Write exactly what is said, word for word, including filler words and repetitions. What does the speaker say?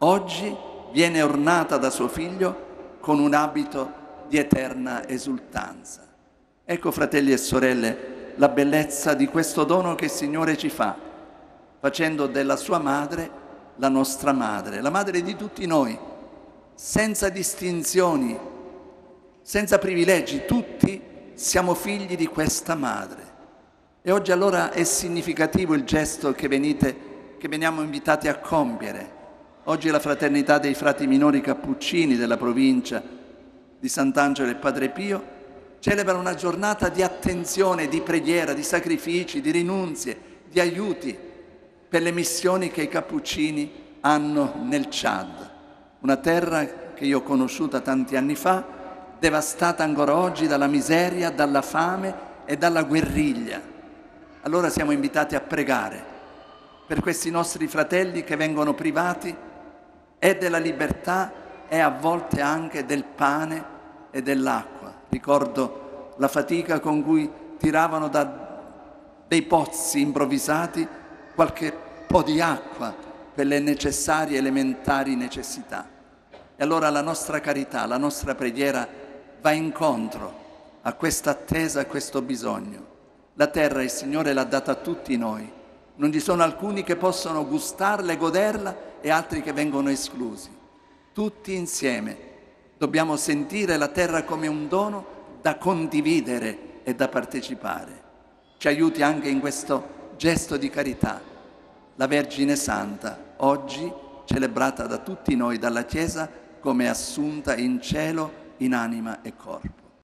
oggi viene ornata da suo figlio con un abito di eterna esultanza. Ecco, fratelli e sorelle, la bellezza di questo dono che il Signore ci fa, facendo della sua madre la nostra madre, la madre di tutti noi, senza distinzioni, senza privilegi, tutti siamo figli di questa madre. E oggi allora è significativo il gesto che venite, che veniamo invitati a compiere. Oggi la fraternità dei frati minori cappuccini della provincia di Sant'Angelo e Padre Pio celebra una giornata di attenzione, di preghiera, di sacrifici, di rinunzie, di aiuti per le missioni che i cappuccini hanno nel Chad, una terra che io ho conosciuta tanti anni fa, devastata ancora oggi dalla miseria, dalla fame e dalla guerriglia. Allora siamo invitati a pregare per questi nostri fratelli che vengono privati e della libertà e a volte anche del pane e dell'acqua. Ricordo la fatica con cui tiravano da dei pozzi improvvisati qualche po' di acqua per le necessarie elementari necessità. E allora la nostra carità, la nostra preghiera va incontro a questa attesa, a questo bisogno. La terra il Signore l'ha data a tutti noi. Non ci sono alcuni che possono gustarla e goderla e altri che vengono esclusi. Tutti insieme dobbiamo sentire la terra come un dono da condividere e da partecipare. Ci aiuti anche in questo gesto di carità la Vergine Santa, oggi celebrata da tutti noi, dalla Chiesa, come assunta in cielo, in anima e corpo.